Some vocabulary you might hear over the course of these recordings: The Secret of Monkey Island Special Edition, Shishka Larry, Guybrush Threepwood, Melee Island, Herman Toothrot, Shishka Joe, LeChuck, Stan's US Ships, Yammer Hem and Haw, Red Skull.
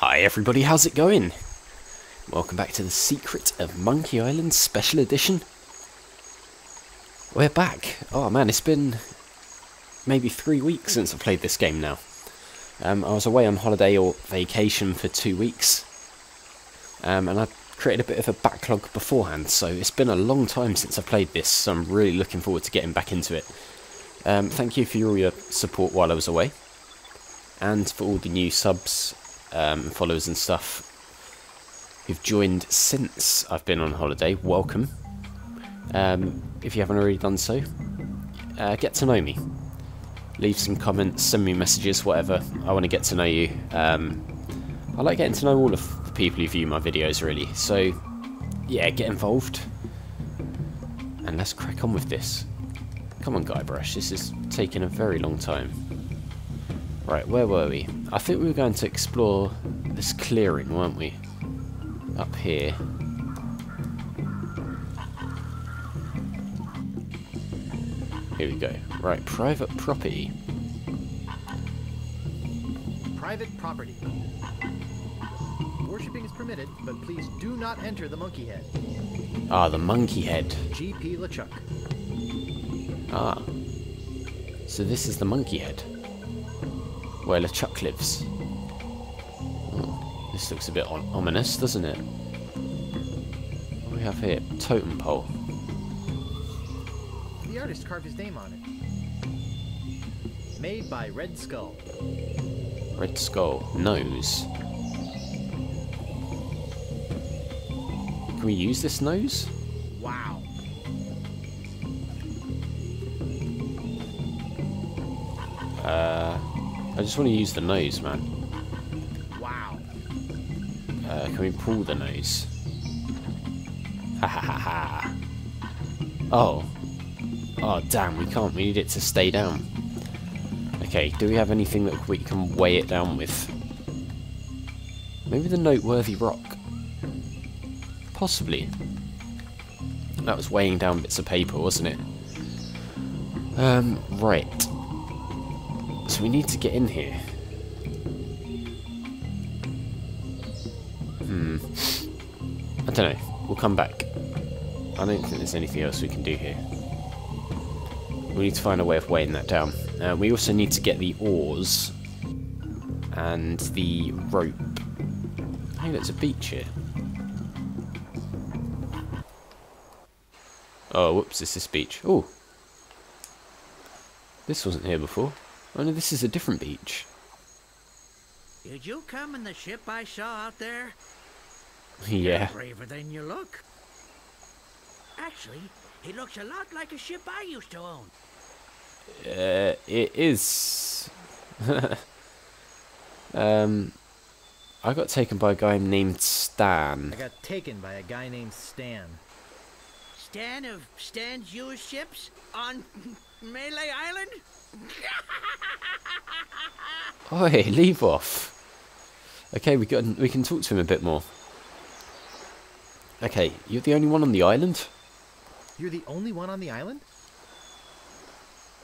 Hi everybody, how's it going? Welcome back to The Secret of Monkey Island Special Edition. We're back. Oh man, it's been maybe 3 weeks since I've played this game now. I was away on holiday or vacation for 2 weeks. And I created a bit of a backlog beforehand, so it's been a long time since I've played this, so I'm really looking forward to getting back into it. Thank you for all your support while I was away, and for all the new subs, followers and stuff who've joined since I've been on holiday. Welcome. If you haven't already done so, get to know me. Leave some comments, send me messages, whatever. I want to get to know you. I like getting to know all of the people who view my videos, really. So, yeah, get involved. And let's crack on with this. Come on, Guybrush, this is taking a very long time. Right, where were we? I think we were going to explore this clearing, weren't we? Up here. Here we go. Right, private property. Private property. Worshipping is permitted, but please do not enter the monkey head. Ah, the monkey head. GP LeChuck. Ah. So this is the monkey head. Where LeChuck lives. Oh, this looks a bit ominous, doesn't it? What do we have here? Totem pole. The artist carved his name on it. Made by Red Skull. Red Skull. Nose. Can we use this nose? Wow. I just want to use the nose, man. Wow. Can we pull the nose? Ha ha ha ha. Oh. Oh, damn, we can't. We need it to stay down. Okay, do we have anything that we can weigh it down with? Maybe the noteworthy rock. Possibly. That was weighing down bits of paper, wasn't it? Right. So we need to get in here. I don't know. We'll come back. I don't think there's anything else we can do here. We need to find a way of weighing that down. We also need to get the oars and the rope. Hey, there's a beach here. Oh, whoops, it's this beach. Oh! This wasn't here before. Oh no, this is a different beach. Did you come in the ship I saw out there? Yeah. You're braver than you look. Actually, it looks a lot like a ship I used to own. It is. I got taken by a guy named Stan. Stan of Stan's US Ships on Melee Island? Oi, leave off. Okay, we can talk to him a bit more. Okay, you're the only one on the island? You're the only one on the island?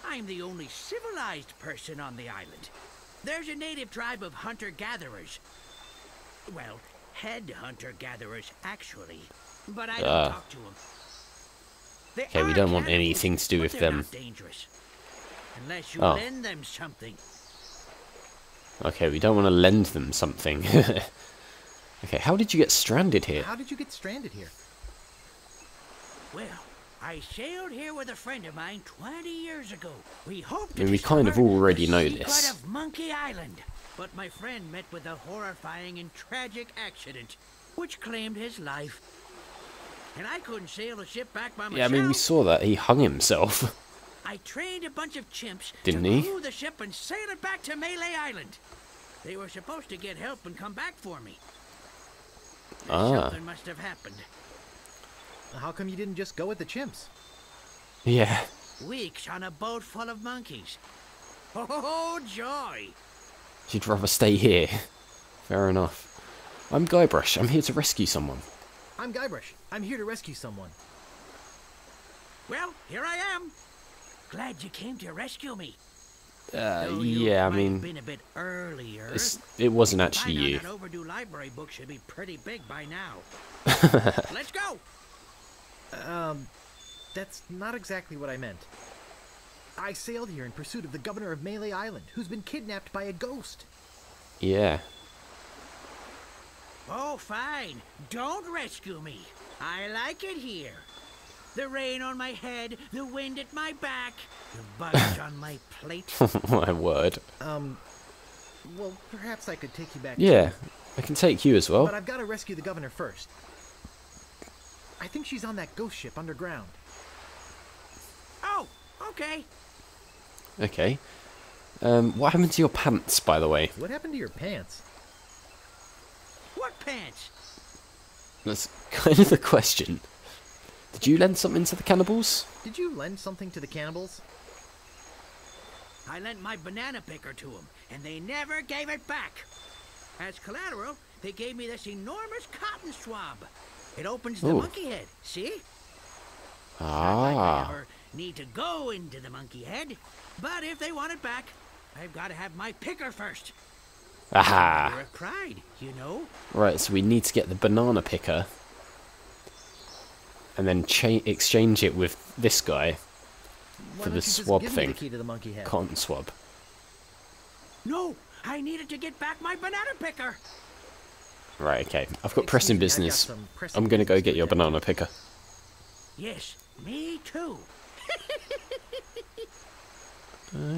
I'm the only civilized person on the island. There's a native tribe of hunter-gatherers. Well, head hunter-gatherers, actually. But I don't talk to them. Okay, we don't want anything to do with them. Unless you lend them something. Okay, we don't want to lend them something. Okay, how did you get stranded here? Well, I sailed here with a friend of mine 20 years ago. We hoped to kind of already know this. The secret of Monkey Island. But my friend met with a horrifying and tragic accident, which claimed his life. And I couldn't sail the ship back by myself. Yeah, I mean, we saw that. He hung himself. I trained a bunch of chimps to crew the ship and sail it back to Melee Island. They were supposed to get help and come back for me. Something must have happened. How come you didn't just go with the chimps? Yeah. Weeks on a boat full of monkeys. Oh, joy! She'd rather stay here. Fair enough. I'm Guybrush. I'm here to rescue someone. Well, here I am. Glad you came to rescue me. Yeah, I mean, it wasn't actually you. library book should be pretty big by now. Let's go! That's not exactly what I meant. I sailed here in pursuit of the governor of Melee Island, who's been kidnapped by a ghost. Yeah. Oh, fine. Don't rescue me. I like it here. The rain on my head, the wind at my back, the bugs on my plate. My word. Well, perhaps I could take you back. Yeah, I can take you as well. But I've got to rescue the governor first. I think she's on that ghost ship underground. Oh, okay. Okay. What happened to your pants, by the way? What happened to your pants? What pants? That's kind of the question. Did you lend something to the cannibals? Did you lend something to the cannibals? I lent my banana picker to them, and they never gave it back. As collateral, they gave me this enormous cotton swab. It opens the monkey head, see? Ah. I never need to go into the monkey head, but if they want it back, I've got to have my picker first. Aha. You're a pride, you know? Right, so we need to get the banana picker. And then exchange it with this guy for the swab thing. Cotton swab. No, I needed to get back my banana picker. Right, okay. I've got pressing business. I'm going to go get your banana picker. Yes, me too.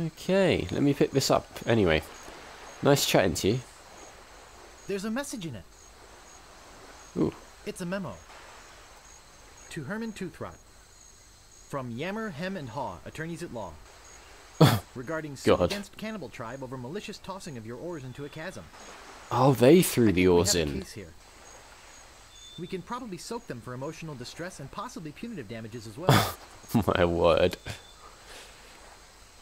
Okay, let me pick this up. Anyway, nice chatting to you. There's a message in it. Ooh. It's a memo. To Herman Toothrot, from Yammer, Hem and Haw, attorneys at law, regarding suit against cannibal tribe over malicious tossing of your oars into a chasm. Oh, they threw the oars in. We can probably soak them for emotional distress and possibly punitive damages as well. My word.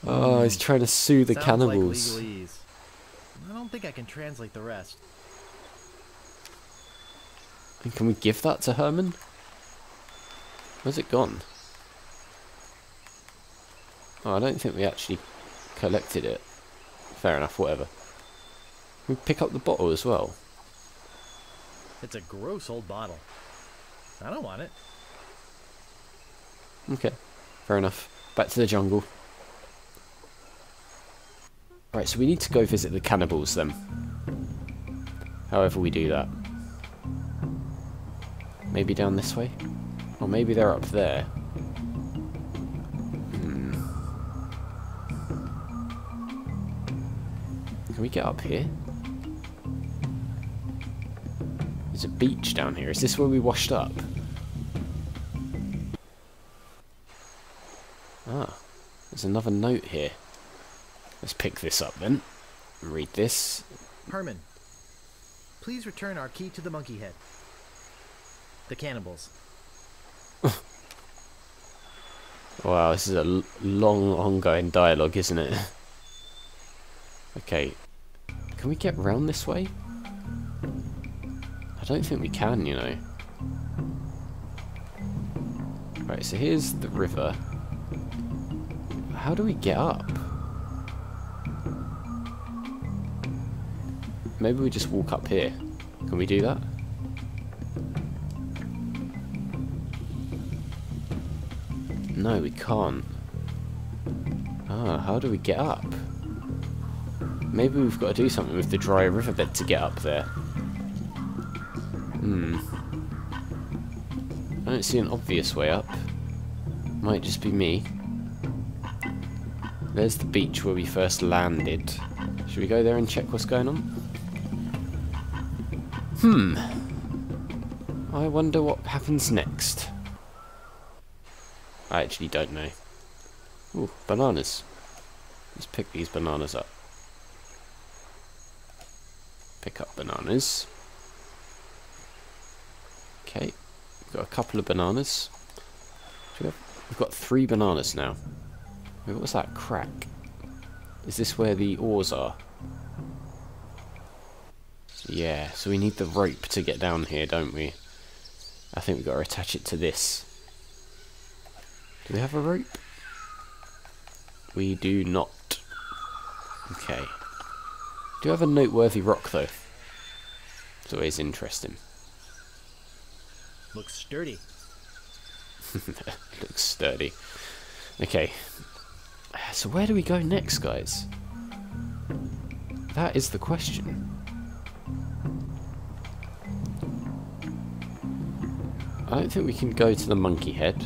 Oh, he's trying to sue the cannibals. Like legalese. I don't think I can translate the rest. And can we give that to Herman? Where's it gone? Oh, I don't think we actually collected it. Fair enough, whatever. We pick up the bottle as well. It's a gross old bottle. I don't want it. Okay, fair enough. Back to the jungle. Right, so we need to go visit the cannibals then. However we do that. Maybe down this way? Or maybe they're up there. Can we get up here? There's a beach down here. Is this where we washed up? Ah, there's another note here. Let's pick this up then. Read this. Herman, please return our key to the monkey head. The cannibals. Wow, this is a long, ongoing dialogue, isn't it? Okay, can we get round this way? I don't think we can, you know. Right, so here's the river. How do we get up? Maybe we just walk up here. Can we do that? No, we can't. Ah, how do we get up? Maybe we've got to do something with the dry riverbed to get up there. I don't see an obvious way up. Might just be me. There's the beach where we first landed. Should we go there and check what's going on? I wonder what happens next. I actually don't know. Ooh, bananas. Let's pick these bananas up. Pick up bananas. Okay, we've got a couple of bananas. We've got 3 bananas now. What was that crack? Is this where the oars are? Yeah, so we need the rope to get down here, don't we? I think we've got to attach it to this. Do we have a rope? We do not. Okay. Do you have a noteworthy rock, though? It's always interesting. Looks sturdy. Looks sturdy. Okay. So where do we go next, guys? That is the question. I don't think we can go to the monkey head.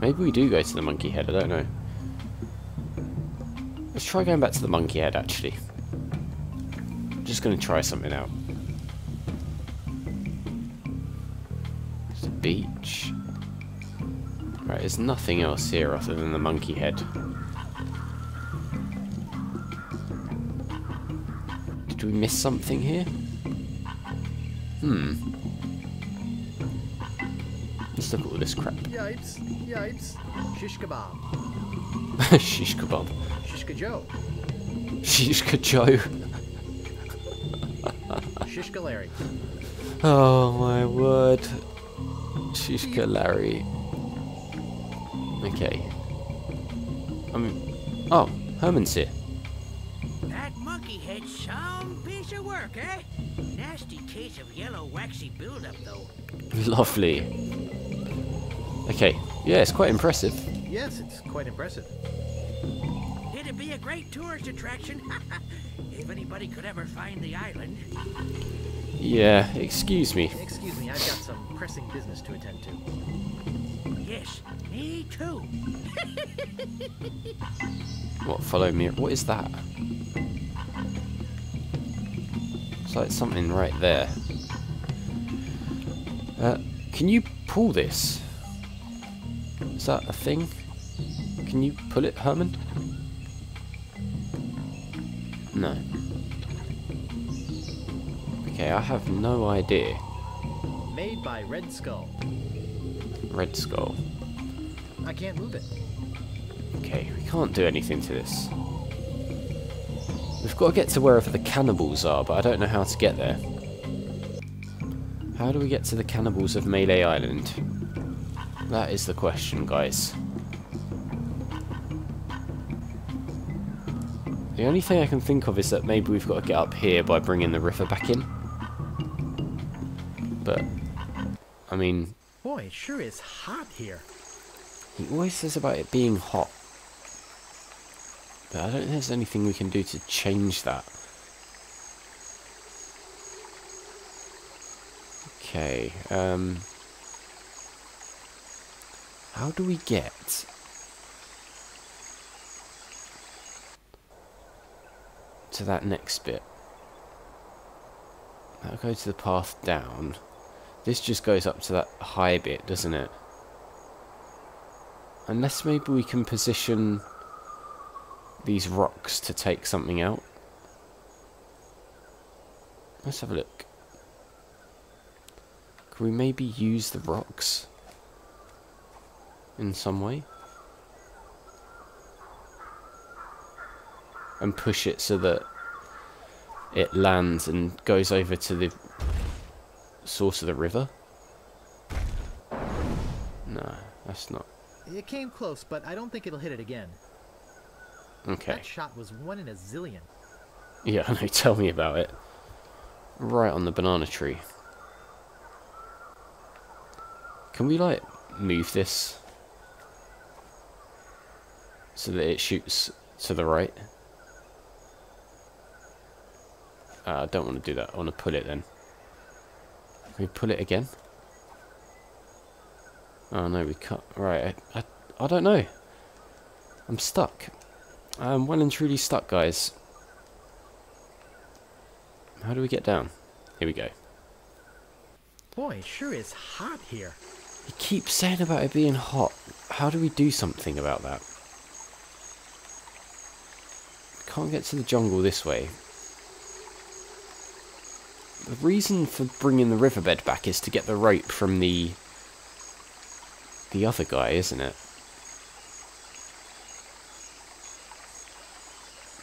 Maybe we do go to the monkey head, I don't know. Let's try going back to the monkey head, actually. I'm just going to try something out. It's a beach. Right, there's nothing else here other than the monkey head. Did we miss something here? Hmm. Let's look at all this crap. Yipes, yipes, shish kebab. Shish kebab. Shishka Joe. Shishka Joe. Shishka Larry. Oh my word. Shishka Larry. Okay. I mean, oh, Herman's here. That monkey had some piece of work, eh? Nasty case of yellow waxy buildup, though. Lovely. Okay. Yeah, it's quite impressive. Yes, it's quite impressive. It'd be a great tourist attraction if anybody could ever find the island. Yeah. Excuse me. Excuse me. I've got some pressing business to attend to. Yes, me too. What? Follow me. What is that? It's like something right there. Can you pull this? Is that a thing? Can you pull it, Herman? No. Okay, I have no idea. Made by Red Skull. Red Skull. I can't move it. Okay, we can't do anything to this. We've got to get to wherever the cannibals are, but I don't know how to get there. How do we get to the cannibals of Melee Island? That is the question, guys. The only thing I can think of is that maybe we've got to get up here by bringing the river back in. But, I mean... Boy, it sure is hot here. He always says about it being hot. But I don't think there's anything we can do to change that. Okay, how do we get to that next bit? That'll go to the path down. This just goes up to that high bit, doesn't it? Unless maybe we can position these rocks to take something out. Let's have a look. Can we maybe use the rocks in some way? And push it so that it lands and goes over to the source of the river? No, that's not. It came close, but I don't think it'll hit it again. Okay. That shot was 1 in a zillion. Yeah, I know. Tell me about it. Right on the banana tree. Can we, like, move this so that it shoots to the right? I don't want to do that. I want to pull it then. Can we pull it again? Oh no, we can't. Right, I don't know. I'm stuck. I'm well and truly stuck, guys. How do we get down? Here we go. Boy, it sure is hot here. He keeps saying about it being hot. How do we do something about that? Can't get to the jungle this way. The reason for bringing the riverbed back is to get the rope from the other guy, isn't it?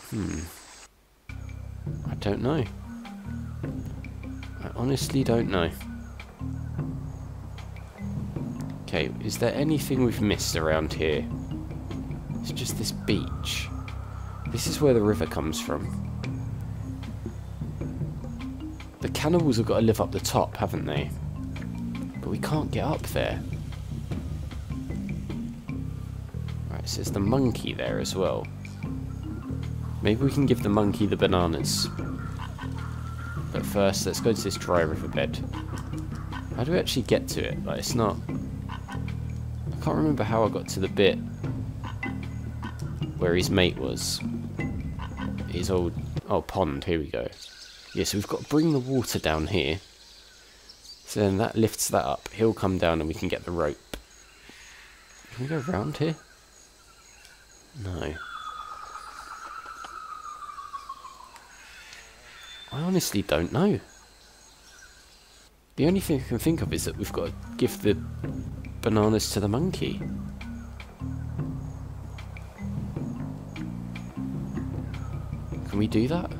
Hmm. I don't know. I honestly don't know. Okay, is there anything we've missed around here? It's just this beach. This is where the river comes from. The cannibals have got to live up the top, haven't they? But we can't get up there. Right, so there's the monkey there as well. Maybe we can give the monkey the bananas. But first, let's go to this dry riverbed. How do we actually get to it? Like, it's not... I can't remember how I got to the bit where his mate was. His old... oh, pond, here we go. Yeah, so we've got to bring the water down here. So then that lifts that up. He'll come down and we can get the rope. Can we go around here? No. I honestly don't know. The only thing I can think of is that we've got to give the bananas to the monkey. Can we do that?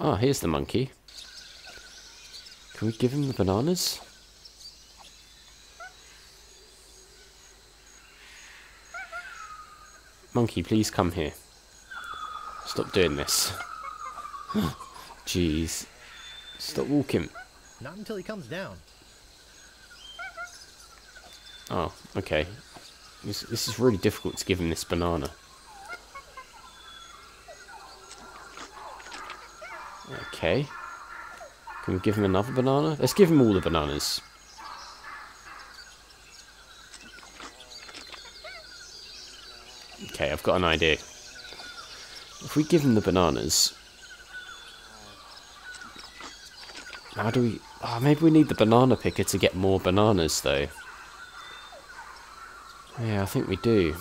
Ah, here's the monkey. Can we give him the bananas? Monkey, please come here. Stop doing this. Jeez. Stop walking. Not until he comes down. Oh, okay. This is really difficult to give him this banana. Okay. Can we give him another banana? Let's give him all the bananas. Okay, I've got an idea. If we give him the bananas... how do we... oh, maybe we need the banana picker to get more bananas, though. Yeah, I think we do.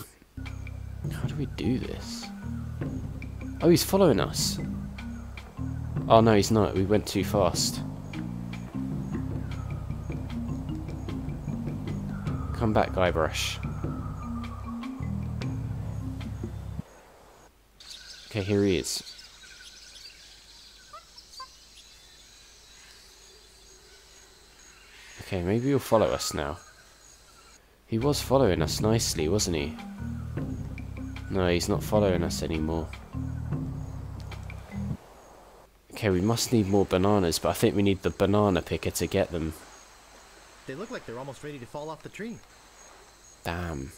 How do we do this? Oh, he's following us. Oh, no, he's not. We went too fast. Come back, Guybrush. Okay, here he is. Okay, maybe he'll follow us now. He was following us nicely, wasn't he? No, he's not following us anymore. Okay, we must need more bananas, but I think we need the banana picker to get them. They look like they're almost ready to fall off the tree. Damn.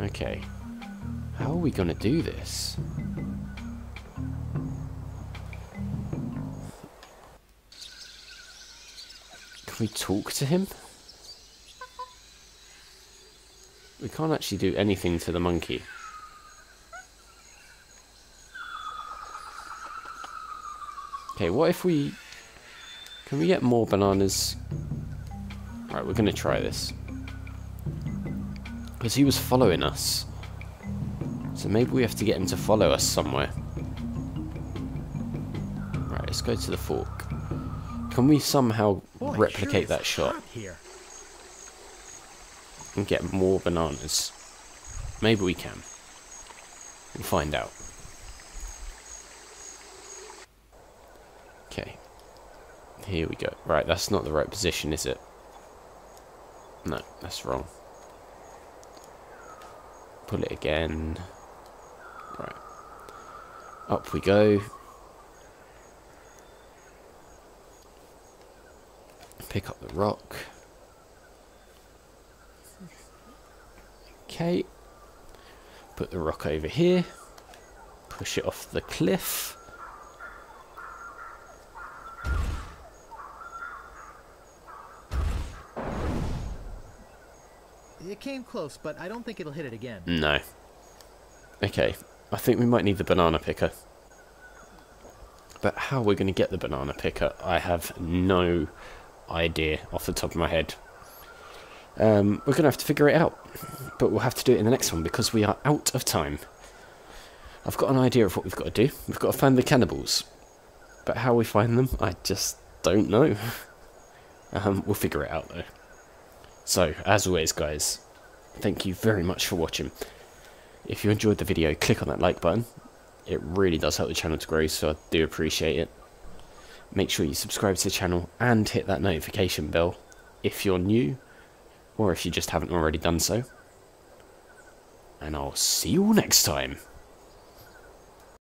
Okay. How are we gonna do this? Can we talk to him? We can't actually do anything to the monkey. Okay, what if we... can we get more bananas? Right, we're gonna try this. Because he was following us. So maybe we have to get him to follow us somewhere. Right, let's go to the fork. Can we somehow replicate that shot? And get more bananas. Maybe we can. We'll find out. Okay. Here we go. Right, that's not the right position, is it? No, that's wrong. Pull it again. Right. Up we go. Pick up the rock. Okay. Put the rock over here. Push it off the cliff. It came close, but I don't think it'll hit it again. No. Okay. I think we might need the banana picker. But how we're going to get the banana picker, I have no idea off the top of my head. We're going to have to figure it out. But we'll have to do it in the next one because we are out of time. I've got an idea of what we've got to do. We've got to find the cannibals. But how we find them, I just don't know. We'll figure it out, though. So, as always guys, thank you very much for watching. If you enjoyed the video, click on that like button. It really does help the channel to grow, so I do appreciate it. Make sure you subscribe to the channel and hit that notification bell if you're new. or if you just haven't already done so. And I'll see you all next time.